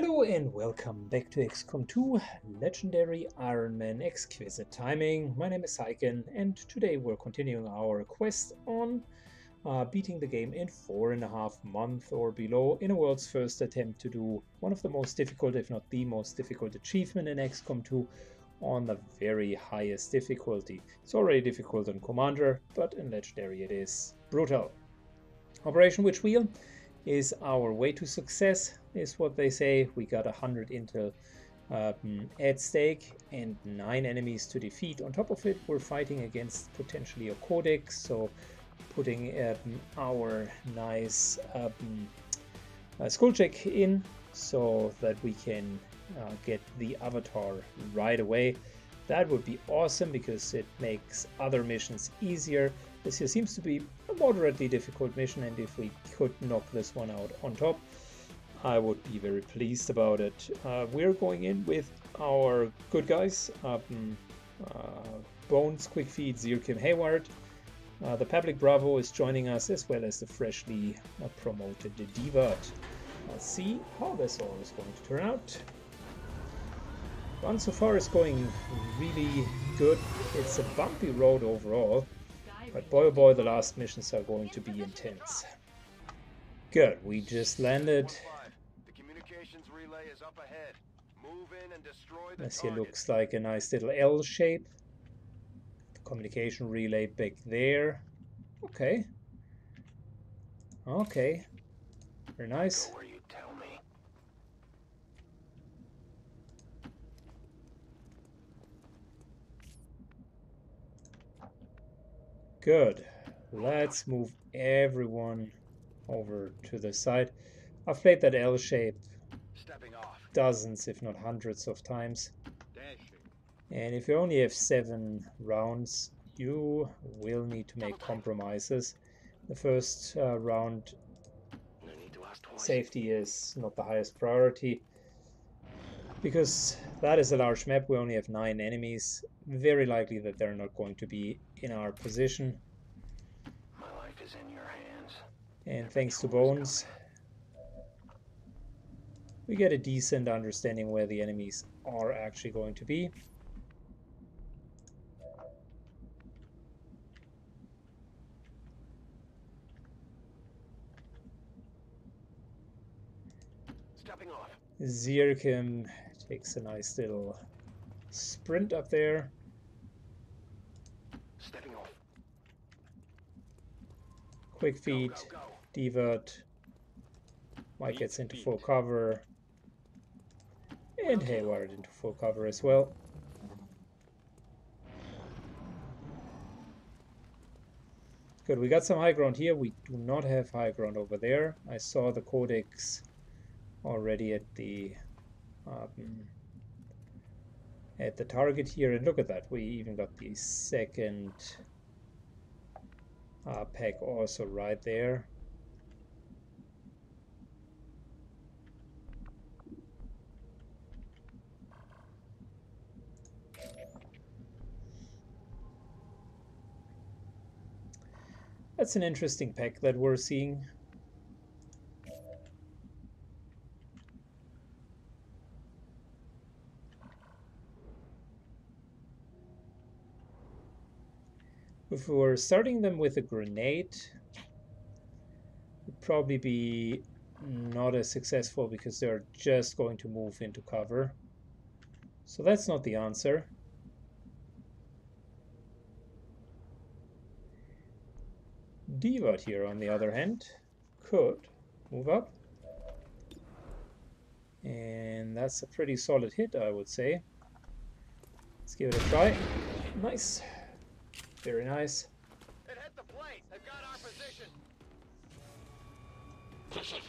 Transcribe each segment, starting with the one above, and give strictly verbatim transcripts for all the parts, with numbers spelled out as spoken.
Hello and welcome back to X COM two Legendary Iron Man Exquisite Timing. My name is Tygan and today we're continuing our quest on uh, beating the game in four and a half months or below in a world's first attempt to do one of the most difficult, if not the most difficult achievement in X COM two on the very highest difficulty. It's already difficult on Commander, but in Legendary it is brutal. Operation Witch Wheel is our way to success, is what they say. We got one hundred intel um, at stake and nine enemies to defeat. On top of it, we're fighting against potentially a Codex, so putting um, our nice um, uh, Skulljack in so that we can uh, get the Avatar right away. That would be awesome because it makes other missions easier. This here seems to be a moderately difficult mission, and if we could knock this one out on top, I would be very pleased about it. Uh, we're going in with our good guys, um, uh, Bones, Quick Feet, Zirkim Hayward. Uh, the Public Bravo is joining us, as well as the freshly uh, promoted Divot. Let's see how this all is going to turn out. Run so far is going really good. It's a bumpy road overall, but boy oh boy, the last missions are going to be intense. Good, we just landed. The communications relay is up ahead. Move in and destroy the this here target. Looks like a nice little L shape. The communication relay back there. Okay. Okay. Very nice. You tell me. Good. Let's move everyone over to the side. I've played that L shape dozens, if not hundreds of times. And if you only have seven rounds, you will need to make compromises. The first uh, round, safety is not the highest priority, because that is a large map. We only have nine enemies. Very likely that they're not going to be in our position. My life is in your hands. And thanks to Bones, we get a decent understanding where the enemies are actually going to be. Stepping off. Zirkim takes a nice little sprint up there. Stepping off. Quick Feet, go, go, go. Divot. Mike gets into full cover, and Hayward into full cover as well. Good, we got some high ground here. We do not have high ground over there. I saw the Codex already at the um, at the target here, and look at that. We even got the second uh, pack also right there. That's an interesting pack that we're seeing. If we were starting them with a grenade, it'd probably be not as successful because they're just going to move into cover. So that's not the answer. Divot here, on the other hand, could move up. And that's a pretty solid hit, I would say. Let's give it a try. Nice. Very nice. It hit the plate. They've got our position. Push it.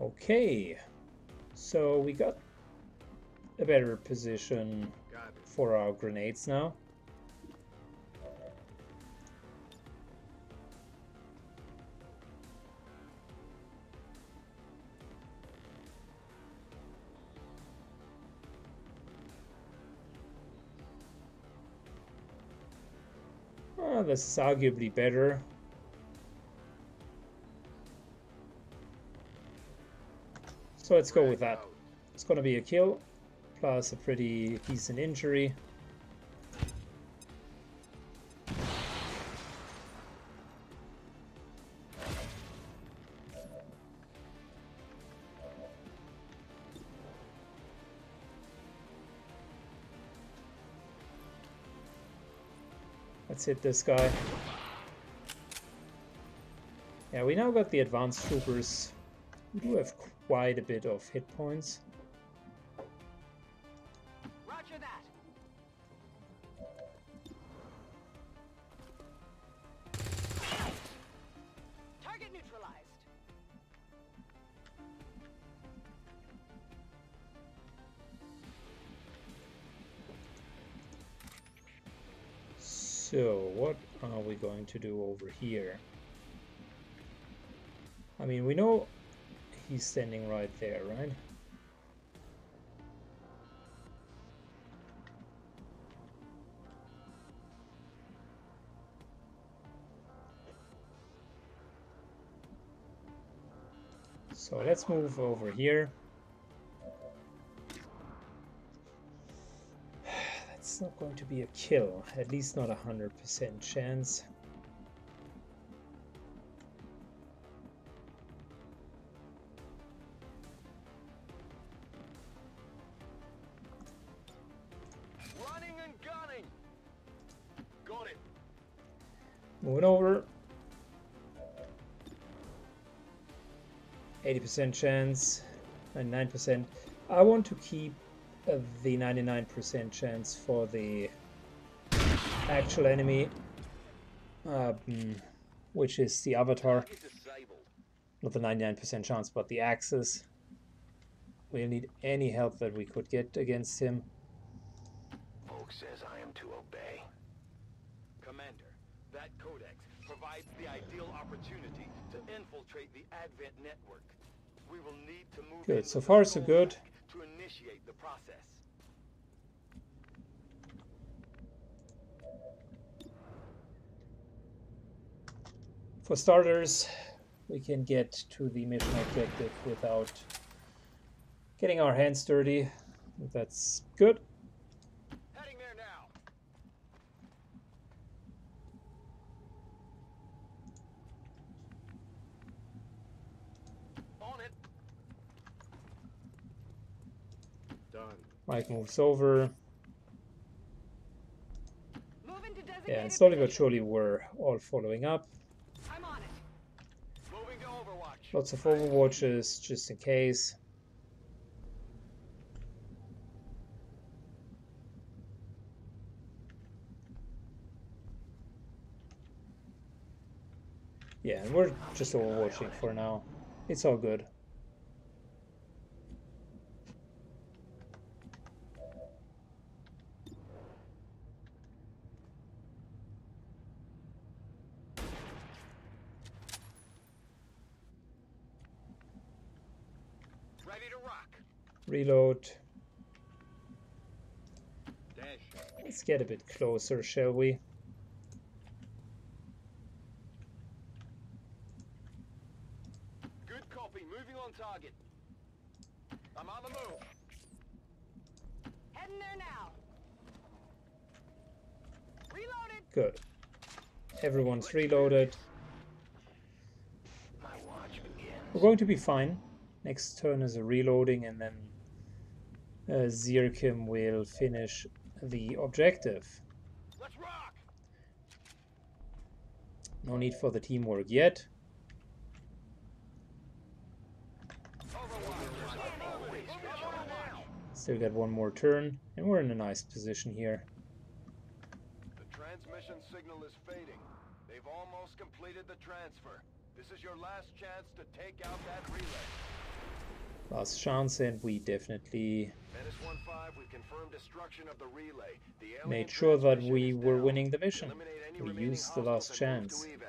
Okay. So we got a better position for our grenades now. Well, this is arguably better. So let's go with that. It's going to be a kill, plus a pretty decent injury. Let's hit this guy. Yeah, we now got the advanced troopers. We do have quite a bit of hit points. Roger that. Target neutralized. So, what are we going to do over here? I mean, we know he's standing right there, right? So let's move over here. That's not going to be a kill, at least not a hundred percent chance. Moving over. eighty percent chance. ninety-nine percent. I want to keep uh, the ninety-nine percent chance for the actual enemy, um, which is the Avatar. Not the ninety-nine percent chance, but the Axis. We'll need any help that we could get against him. Oak says I am to obey. Commander. That codex provides the ideal opportunity to infiltrate the Advent network. We will need to move. Good. So far, so good. To initiate the process. For starters, we can get to the mission objective without getting our hands dirty. That's good. Mike moves over. Yeah, and slowly but surely we're all following up. I'm on it. Moving to Overwatch. Lots of Overwatches just in case. Yeah, and we're just overwatching for now. It's all good. Reload. Let's get a bit closer, shall we? Good copy. Moving on target. I'm on the move. Heading there now. Reloaded. Good. Everyone's reloaded. My watch begins. We're going to be fine. Next turn is a reloading, and then Uh, Zirkim will finish the objective. Let's rock. No need for the teamwork yet. Still got one more turn, and we're in a nice position here. The transmission signal is fading. They've almost completed the transfer. This is your last chance to take out that relay. Last chance, and we definitely made sure that we were winning the mission. We used the last chance. Moving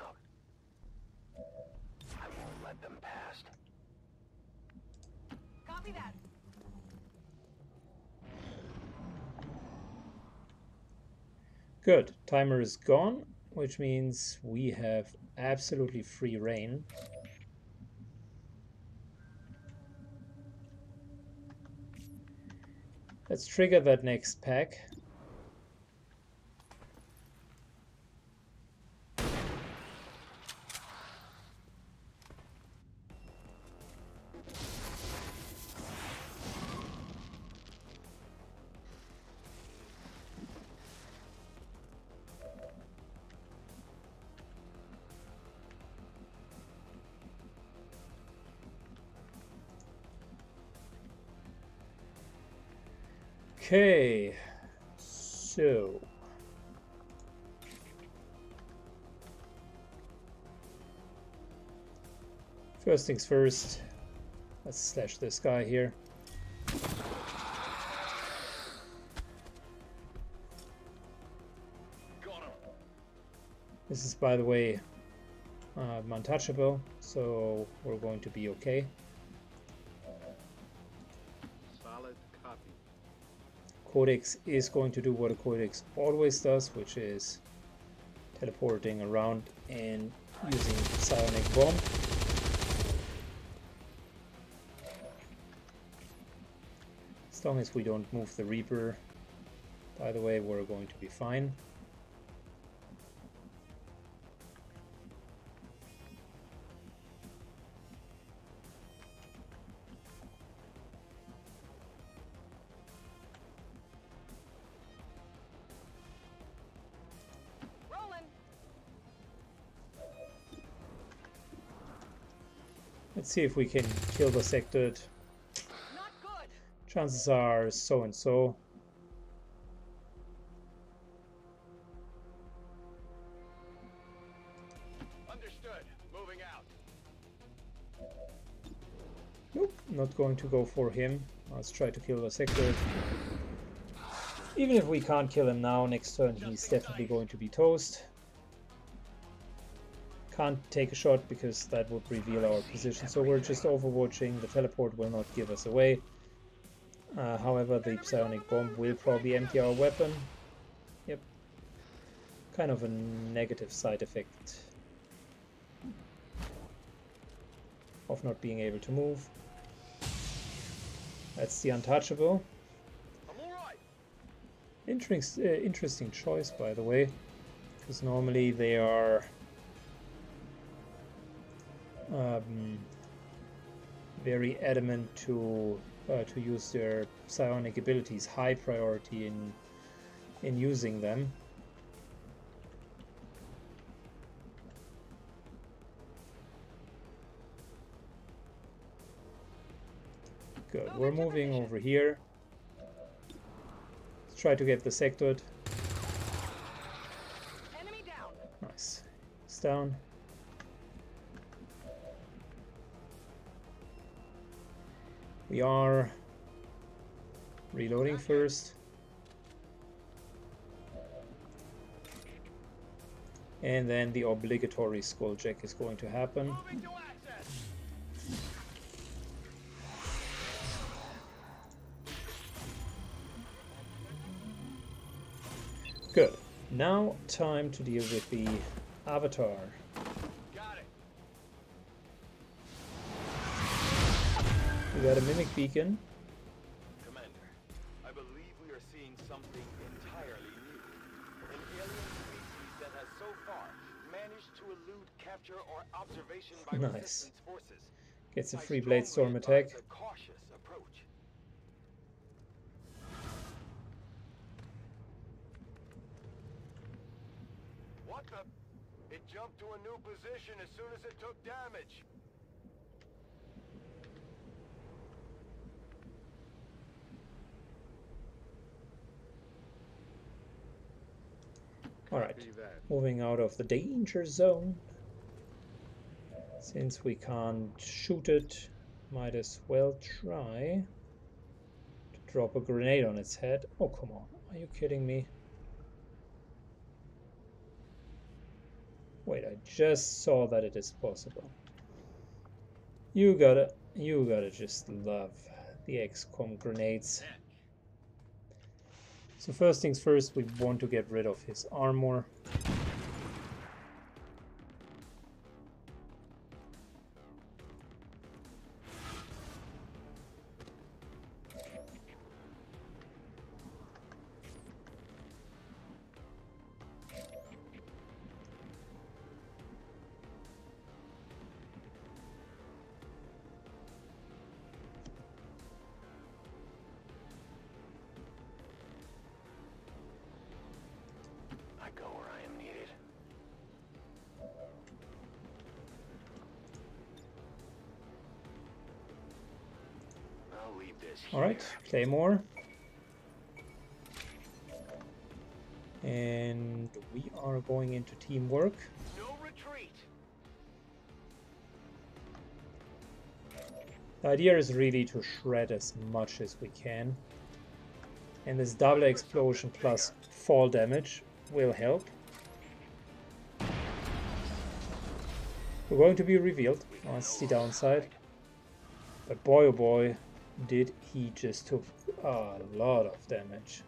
out. I won't let them pass. Copy that. Good. Timer is gone, which means we have absolutely free reign. Let's trigger that next pack. Okay, so first things first, let's slash this guy here. This is, by the way, uh, untouchable, so we're going to be okay. Codex is going to do what a Codex always does, which is teleporting around and using psionic bomb. As long as we don't move the Reaper, by the way, we're going to be fine. Let's see if we can kill the Sector. Not good. Chances are so and so. Understood. Moving out. Nope, not going to go for him. Let's try to kill the Sector. Even if we can't kill him now, next turn he's definitely going to be toast. Can't take a shot because that would reveal our position, so we're just overwatching. The teleport will not give us away. Uh, however, the psionic bomb will probably empty our weapon. Yep. Kind of a negative side effect of not being able to move. That's the untouchable. Interesting, uh, interesting choice, by the way, because normally they are Um, very adamant to uh, to use their psionic abilities, high priority in in using them. Good, we're moving over here. Let's try to get the Sector. Enemy down. Nice, it's down. We are reloading first, and then the obligatory Skulljack is going to happen. Good. Now time to deal with the Avatar. We got a Mimic Beacon. Commander, I believe we are seeing something entirely new. An alien species that has so far managed to elude capture or observation by nice. Resistance forces. Gets a free blade storm attack. A cautious approach. What the? It jumped to a new position as soon as it took damage. Alright, moving out of the danger zone. Since we can't shoot it, might as well try to drop a grenade on its head. Oh, come on. Are you kidding me? Wait, I just saw that it is possible. You gotta, you gotta just love the X COM grenades. So first things first, we want to get rid of his armor. Alright, Claymore. And we are going into teamwork. No retreat. The idea is really to shred as much as we can. And this double explosion plus fall damage will help. We're going to be revealed. That's the downside. But boy oh boy. Did he just took a lot of damage.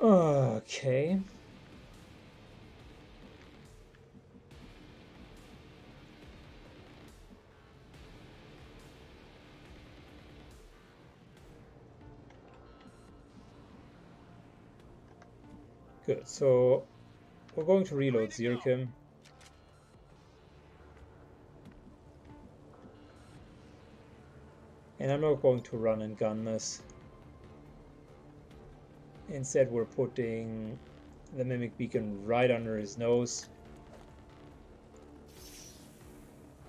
Okay. Good, so we're going to reload Zirkim. And I'm not going to run and gun this. Instead, we're putting the Mimic Beacon right under his nose.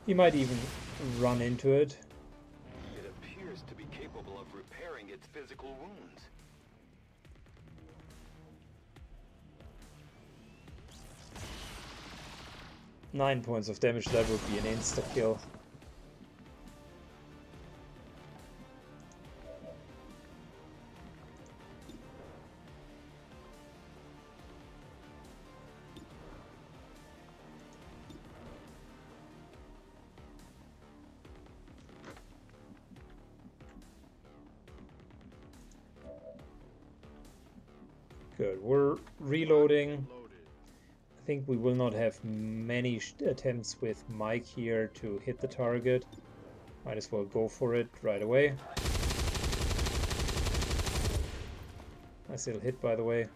He might even run into it. It appears to be capable of repairing its physical wounds. Nine points of damage, that would be an insta-kill. Good, we're reloading. I think we will not have many sh attempts with Mike here to hit the target. Might as well go for it right away. I still hit, by the way.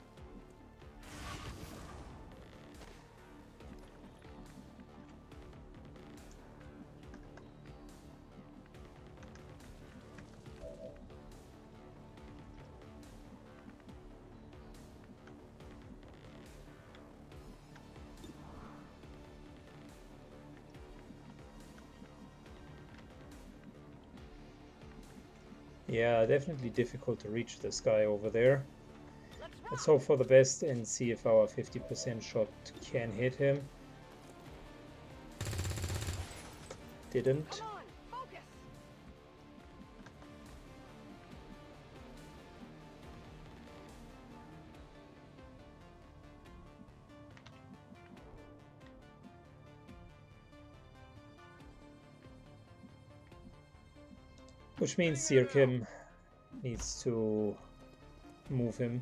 Yeah, definitely difficult to reach this guy over there. Let's hope for the best and see if our fifty percent shot can hit him. Didn't. Which means Zirkim needs to move him.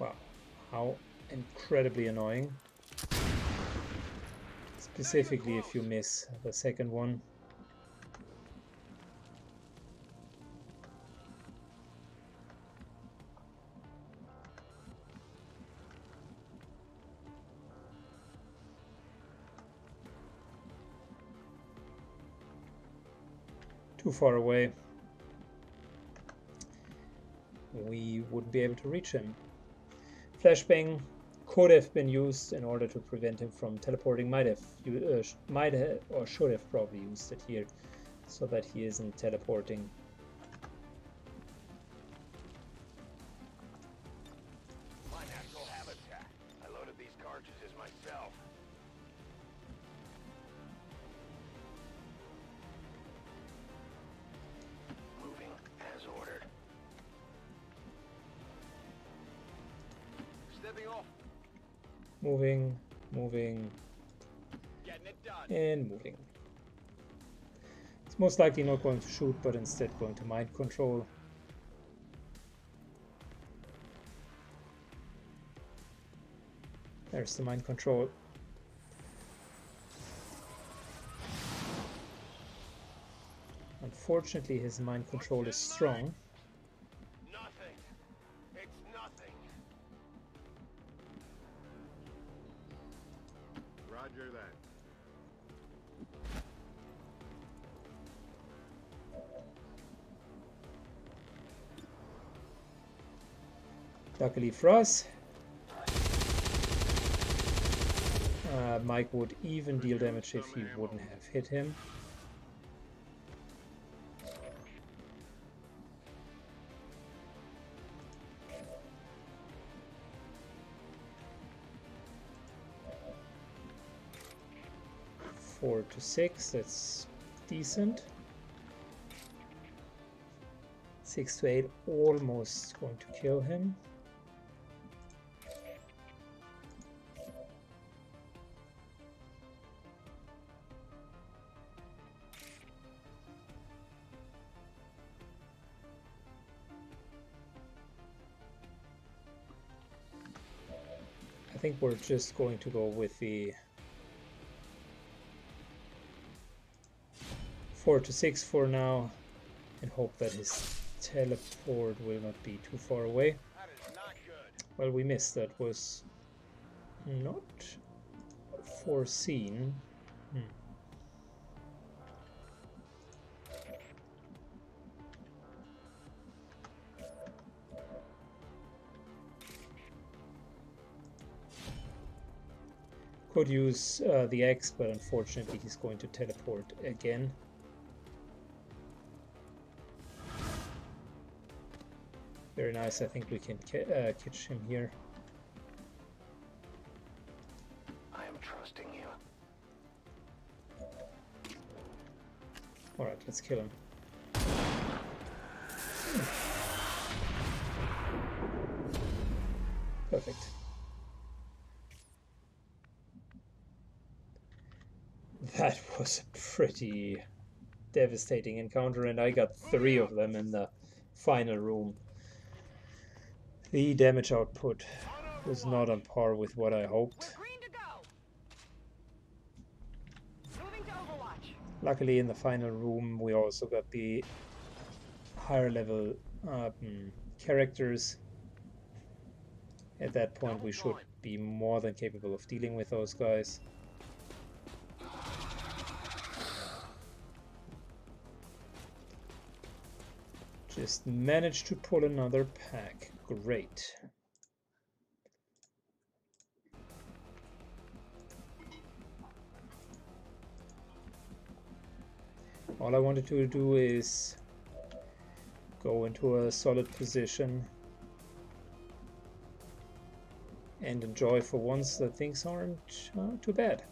Wow, how incredibly annoying. Specifically if you miss the second one. Too far away, we wouldn't be able to reach him. Flashbang could have been used in order to prevent him from teleporting. Might have, uh, might have, or should have probably used it here, so that he isn't teleporting. purchases myself. Moving as ordered. Stepping off. Moving, moving, getting it done. And moving. It's most likely not going to shoot, but instead going to mind control. There's the mind control. Unfortunately, his mind control is strong. Nothing. It's nothing. Roger that. Luckily for us, Uh, Mike would even deal damage if he wouldn't have hit him. Four to six, that's decent. Six to eight, almost going to kill him. We're just going to go with the four to six for now and hope that his teleport will not be too far away. That is not good. Well, we missed. That was not foreseen. Hmm. Could use uh, the X, but unfortunately he's going to teleport again. Very nice. I think we can ca uh, catch him here. I am trusting you. All right, let's kill him. Perfect. That was a pretty devastating encounter, and I got three of them in the final room. The damage output was not on par with what I hoped. Luckily, in the final room we also got the higher level um, characters. At that point we should be more than capable of dealing with those guys. Just managed to pull another pack. Great. All I wanted to do is go into a solid position and enjoy for once that things aren't uh, too bad.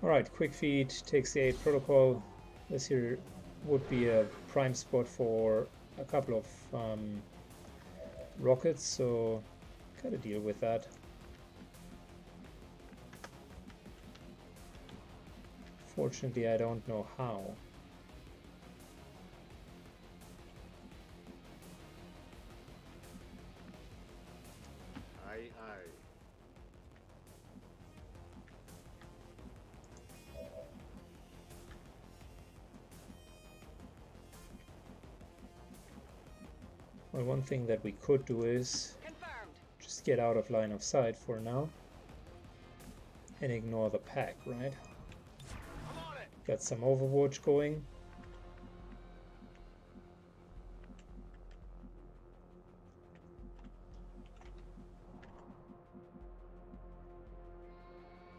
Alright, Quick Feet takes the eight protocol. This here would be a prime spot for a couple of um, rockets, so gotta deal with that. Fortunately, I don't know how. Aye, aye. Well, one thing that we could do is Confirmed. just get out of line of sight for now and ignore the pack, right? Got some Overwatch going.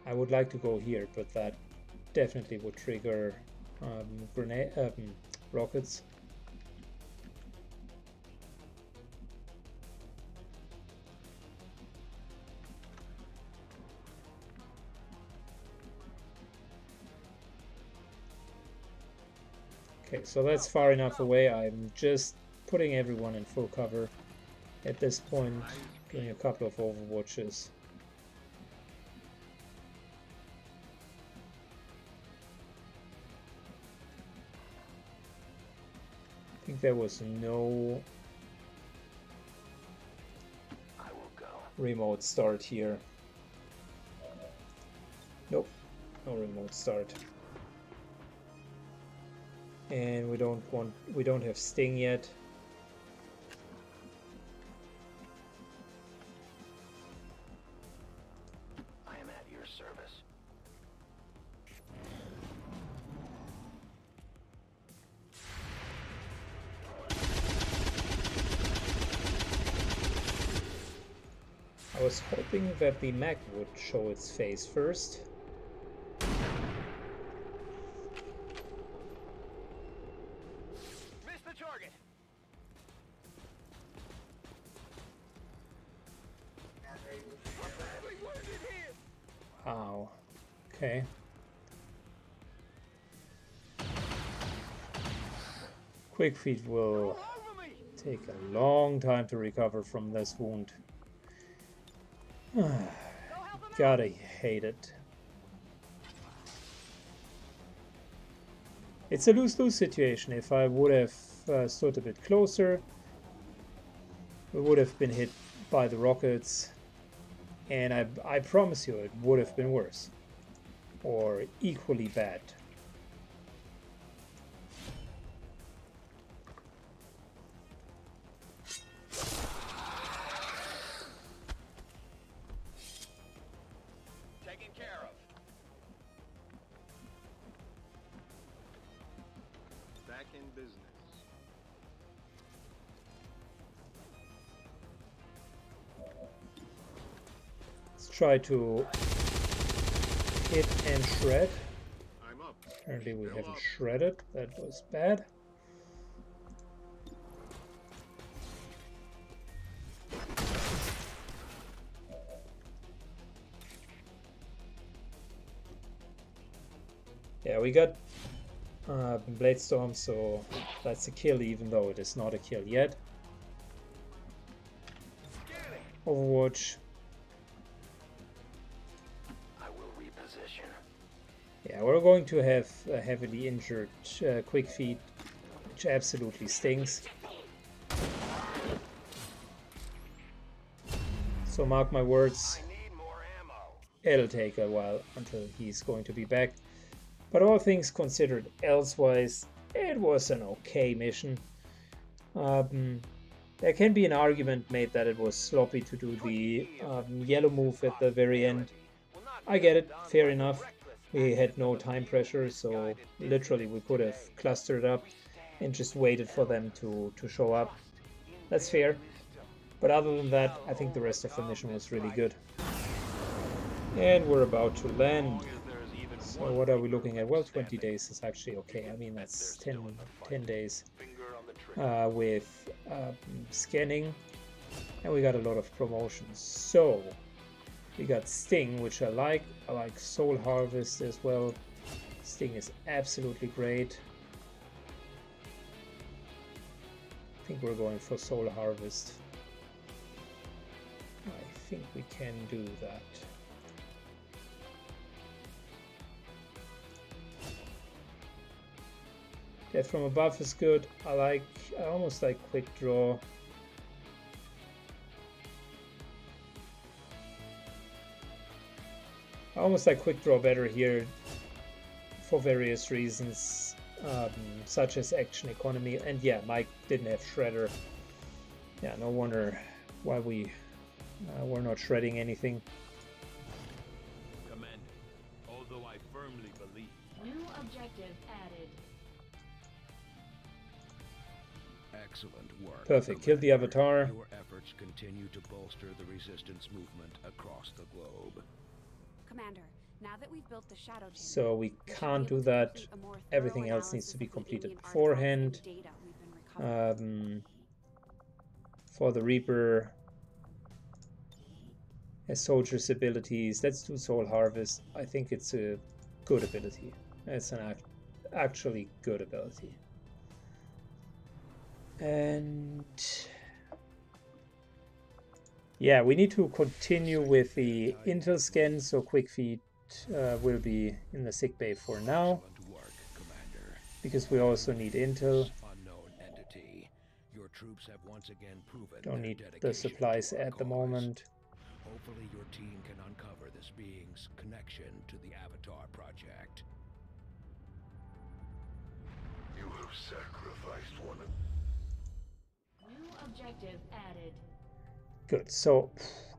I would like to go here, but that definitely would trigger um, grenade um, rockets. Okay, so that's far enough away. I'm just putting everyone in full cover at this point, doing a couple of overwatches. I think there was no remote start here. Nope, no remote start. And we don't want, we don't have Sting yet. I am at your service. I was hoping that the mech would show its face first. Quick Feet will take a long time to recover from this wound. Gotta hate it. It's a lose-lose situation. If I would have uh, stood a bit closer, we would have been hit by the rockets, and I, I promise you it would have been worse or equally bad. Try to hit and shred. I'm up. Apparently we haven't shredded. That was bad. Yeah, we got uh, Bladestorm, so that's a kill, even though it is not a kill yet. Overwatch. Yeah, we're going to have a heavily injured uh, Quick Feet, which absolutely stings. So mark my words, it'll take a while until he's going to be back. But all things considered elsewise, it was an okay mission. Um, there can be an argument made that it was sloppy to do the um, yellow move at the very end. I get it, fair enough. We had no time pressure, so literally we could have clustered up and just waited for them to, to show up. That's fair. But other than that, I think the rest of the mission was really good. And we're about to land. So what are we looking at? Well, twenty days is actually okay. I mean, that's ten, ten days uh, with uh, scanning. And we got a lot of promotions. So... we got Sting, which I like. I like Soul Harvest as well. Sting is absolutely great. I think we're going for Soul Harvest. I think we can do that. Death from Above is good. I like, I almost like Quick Draw. Almost like Quick Draw better here for various reasons, um, such as action economy. And yeah, Mike didn't have Shredder. Yeah, no wonder why we uh, were not shredding anything. Commander, although I firmly believe. New objective added. Excellent work. Perfect. Killed the Avatar. Your efforts continue to bolster the resistance movement across the globe. Commander, Now that we've built the Shadow Chamber, so we can't do that. Everything else needs to be completed beforehand. Um, for the Reaper, as soldier's abilities, let's do Soul Harvest. I think it's a good ability. It's an act actually good ability. And yeah, we need to continue with the intel scan, so Quick Feet uh, will be in the sick bay for now, because we also need intel. Don't need the supplies at the moment. Hopefully your team can uncover this being's connection to the Avatar project. You have sacrificed one of... New objective added. Good. So,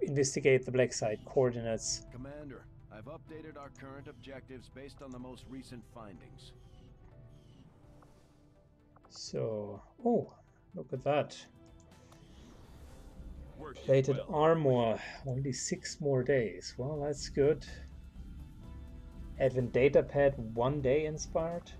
investigate the black site coordinates. Commander, I've updated our current objectives based on the most recent findings. So, oh, look at that. Plated armor, only six more days. Well, that's good. Advent data pad, one day inspired.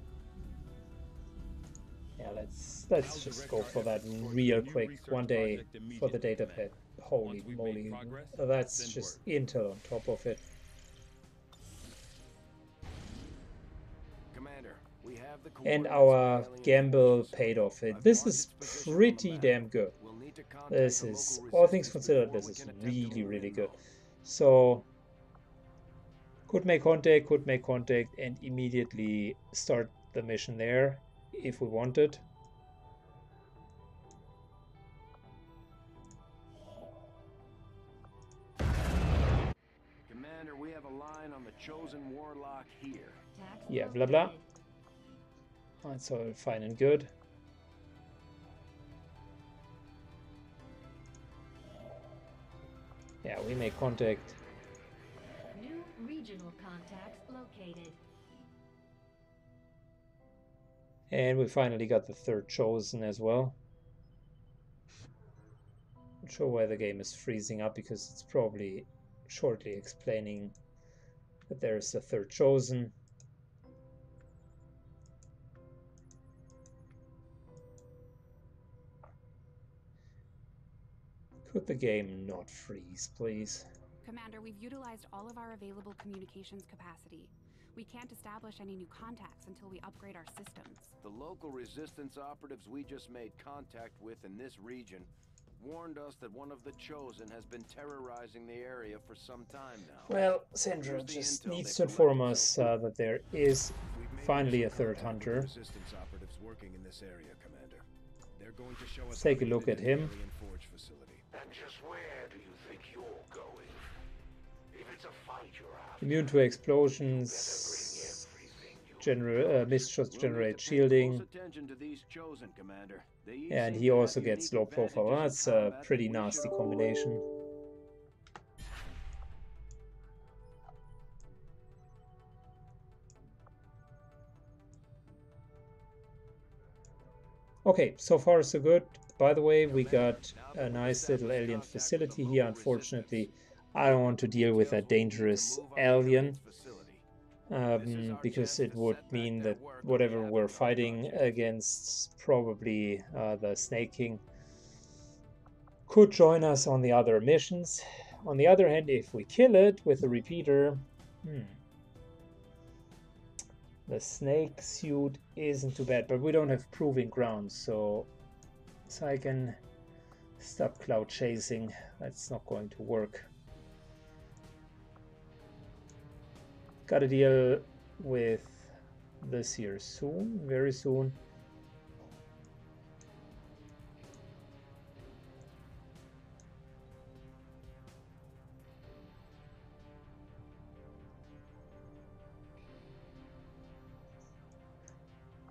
Yeah, let's let's just go for that real quick. One day for the data pad. Holy moly, that's just intel on top of it. And our gamble paid off. It this is pretty damn good. This is, all things considered, this is really really good. So could make contact, could make contact and immediately start the mission there if we wanted. Commander, we have a line on the Chosen Warlock here. Yeah, blah blah. That's all fine and good. Yeah, we make contact. New regional contacts located. And we finally got the third Chosen as well. I'm not sure why the game is freezing up, because it's probably shortly explaining that there is the third Chosen. Could the game not freeze, please? Commander, we've utilized all of our available communications capacity. We can't establish any new contacts until we upgrade our systems. The local resistance operatives we just made contact with in this region warned us that one of the Chosen has been terrorizing the area for some time now. Well, Sandra just needs to inform us uh, that there is finally a third Hunter. Resistance operatives working in this area, Commander. They're going to show us. Let's take a look at him. And just where do you think you're going? If it's a fight you're after, immune to explosions, general uh, mistrust generate shielding, and he also gets low profile. Well, that's a pretty nasty combination. Okay, so far so good. By the way, we got a nice little alien facility here. Unfortunately, I don't want to deal with that dangerous alien, um, because it would mean that whatever we're fighting against, probably uh, the Snake King, could join us on the other missions. On the other hand, if we kill it with a repeater, hmm, the snake suit isn't too bad, but we don't have Proving Ground, so... So I can stop cloud chasing. That's not going to work. Gotta deal with this here soon, very soon.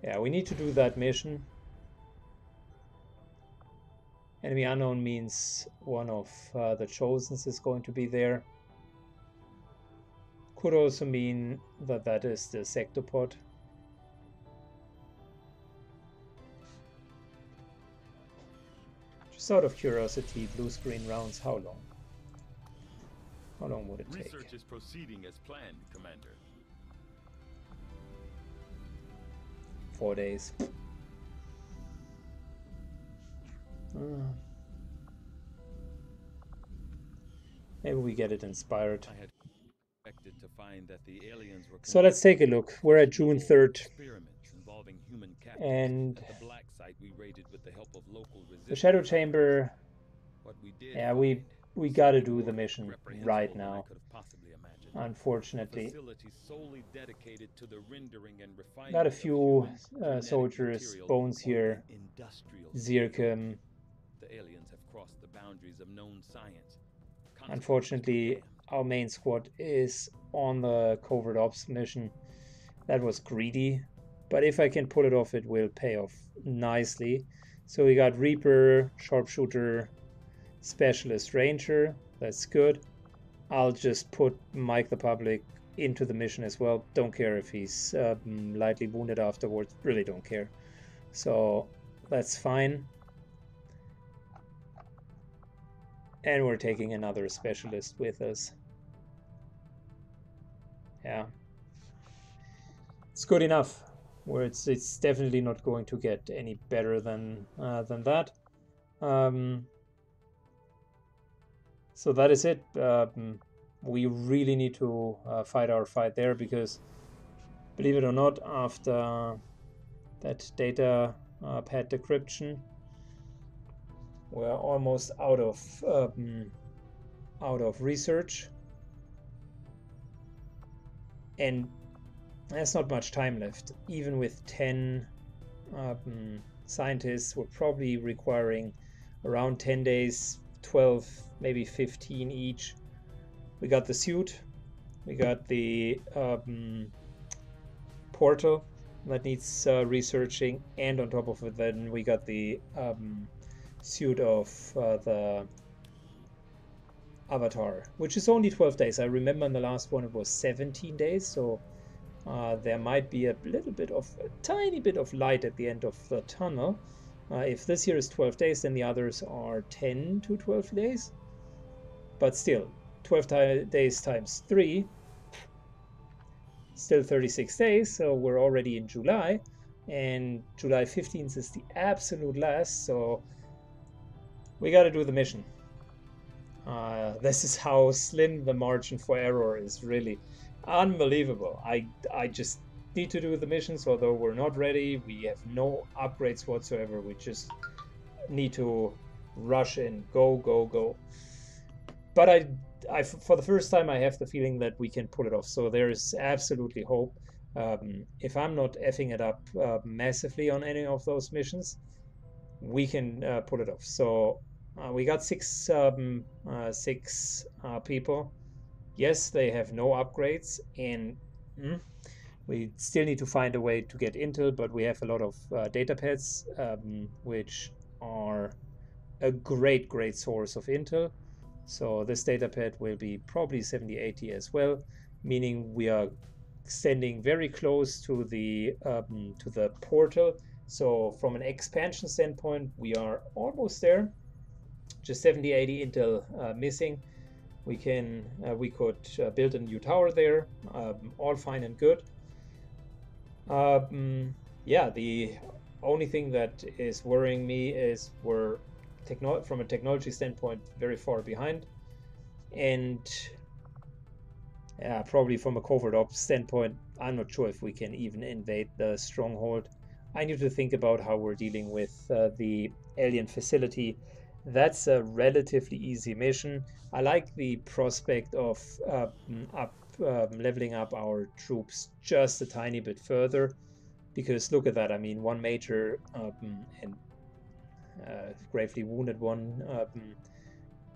Yeah, we need to do that mission. Enemy unknown means one of uh, the Chosens is going to be there. Could also mean that that is the sector pod. Just out of curiosity, blue screen rounds how long? How long would it Research take? Research is proceeding as planned, Commander. Four days. Uh, maybe we get it inspired. I had expected to find that the aliens were so let's take a look. We're at June third. And the black site we raided with the help of local resistance. The Shadow Chamber. What we did, yeah, we we got to do the mission right now. Unfortunately, got a few uh, soldiers, Bones here, Zirkim. The aliens have crossed the boundaries of known science. Unfortunately, our main squad is on the covert ops mission. That was greedy, but if I can pull it off, it will pay off nicely. So we got Reaper, Sharpshooter, Specialist Ranger. That's good. I'll just put Mike the Public into the mission as well. Don't care if he's uh, lightly wounded afterwards. Really don't care. So that's fine. And we're taking another specialist with us. Yeah. It's good enough. Where it's it's definitely not going to get any better than uh, than that. Um, So that is it. Um, we really need to uh, fight our fight there because, believe it or not, after that data uh, pad decryption, we're almost out of um, out of research, and there's not much time left. Even with ten um, scientists, we're probably requiring around ten days. twelve, maybe fifteen each. We got the suit, we got the um, portal that needs uh, researching, and on top of it then we got the um, suit of uh, the Avatar, which is only twelve days. I remember in the last one it was seventeen days, so uh, there might be a little bit of, a tiny bit of light at the end of the tunnel. Uh, if this here is twelve days, then the others are ten to twelve days. But still, twelve days times three, still thirty-six days, so we're already in July. And July fifteenth is the absolute last, so we gotta do the mission. Uh, this is how slim the margin for error is, really. Unbelievable. I, I just... need to do the missions, although we're not ready, we have no upgrades whatsoever, we just need to rush and go, go, go. But I, I, for the first time I have the feeling that we can pull it off, so there is absolutely hope. Um, if I'm not effing it up uh, massively on any of those missions, we can uh, pull it off. So uh, we got six, um, uh, six uh, people. Yes, they have no upgrades, and... Mm, we still need to find a way to get intel, but we have a lot of uh, data pads, um, which are a great, great source of intel. So this data pad will be probably seventy, eighty as well, meaning we are standing very close to the um, to the portal. So from an expansion standpoint, we are almost there. Just seventy, eighty intel uh, missing. We can, uh, we could uh, build a new tower there. Um, all fine and good. Um, yeah, the only thing that is worrying me is we're techno from a technology standpoint very far behind, and yeah, probably from a covert ops standpoint, I'm not sure if we can even invade the stronghold. I need to think about how we're dealing with uh, the alien facility. That's a relatively easy mission. I like the prospect of uh, up Um, leveling up our troops just a tiny bit further, because look at that. I mean, one major um, and uh, gravely wounded one. Um,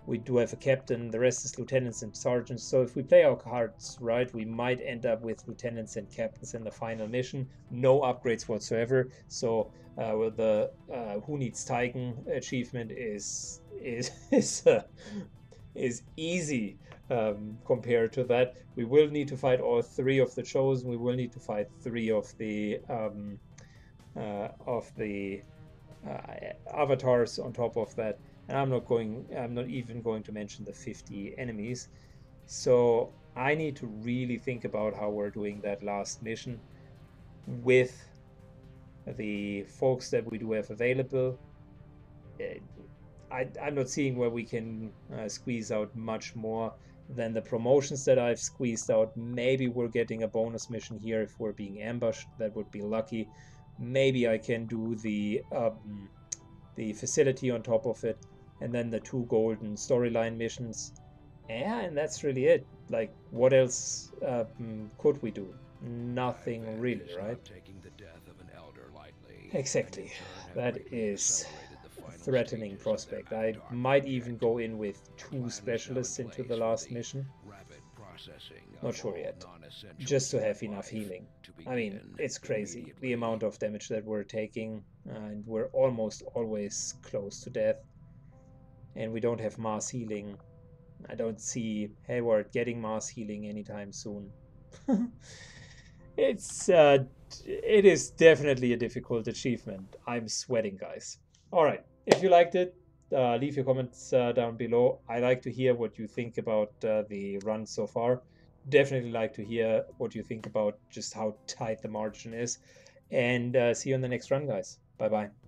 we do have a captain, the rest is lieutenants and sergeants, so if we play our cards right, we might end up with lieutenants and captains in the final mission. No upgrades whatsoever, so uh, well, the uh, Who Needs Tygan achievement is is, is uh, is easy um, compared to that. We will need to fight all three of the Chosen. We will need to fight three of the um, uh, of the uh, avatars on top of that. And I'm not going. I'm not even going to mention the fifty enemies. So I need to really think about how we're doing that last mission with the folks that we do have available. I, I'm not seeing where we can uh, squeeze out much more than the promotions that I've squeezed out. Maybe we're getting a bonus mission here if we're being ambushed. That would be lucky. Maybe I can do the um, the facility on top of it, and then the two golden storyline missions. Yeah, and that's really it. Like, what else uh, could we do? Nothing really, right? Exactly. That is a threatening prospect. I might even go in with two specialists into the last mission. Not sure yet. Just to have enough healing. I mean, it's crazy the amount of damage that we're taking, uh, and we're almost always close to death. And we don't have mass healing. I don't see Hayward getting mass healing anytime soon. It's uh, it is definitely a difficult achievement. I'm sweating, guys. All right, if you liked it, uh, leave your comments uh, down below. I like to hear what you think about uh, the run so far. Definitely like to hear what you think about just how tight the margin is. And uh, see you in the next run, guys. Bye bye.